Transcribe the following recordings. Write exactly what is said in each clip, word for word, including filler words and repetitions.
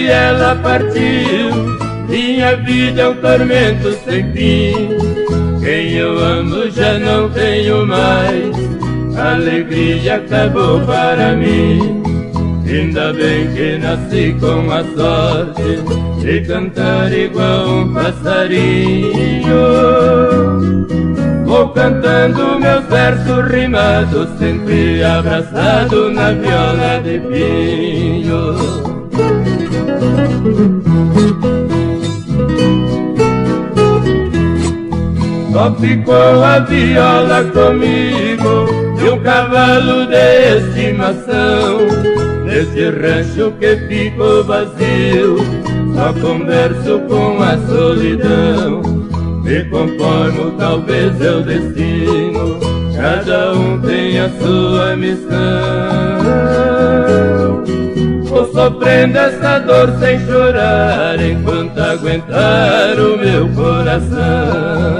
que ela partiu, minha vida é um tormento sem fim. Quem eu amo já não tenho mais, a alegria acabou para mim. Ainda bem que nasci com a sorte de cantar igual um passarinho. Vou cantando meus versos rimados, sempre abraçado na viola de pinho. Só ficou a viola comigo e um cavalo de estimação. Nesse rancho que ficou vazio, só converso com a solidão. Me conformo, talvez é o destino, cada um tem a sua missão. Vou sofrendo essa dor sem chorar, enquanto aguentar o meu coração.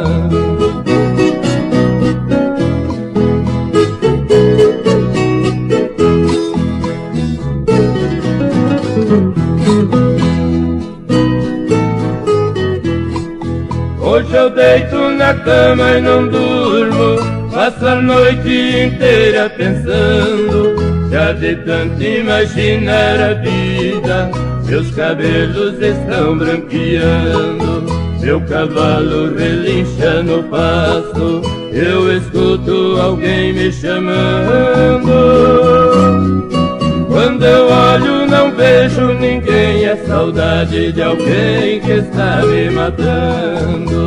Hoje eu deito na cama e não durmo, passo a noite inteira pensando. Já de tanto imaginar a vida, meus cabelos estão branqueando. Meu cavalo relincha no pasto, eu escuto alguém me chamando. Quando eu olho não vejo ninguém, é saudade de alguém que está me matando.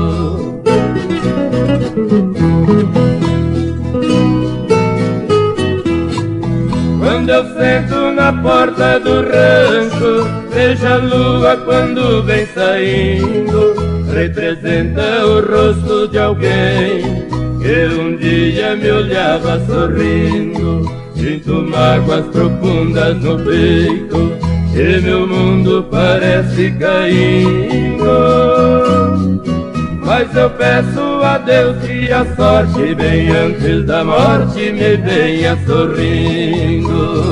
Quando eu sento na porta do rancho, vejo a lua quando vem saindo. Representa o rosto de alguém que um dia me olhava sorrindo. Sinto mágoas profundas no peito e meu mundo parece caindo. Mas eu peço a Deus que a sorte, bem antes da morte, me venha sorrindo.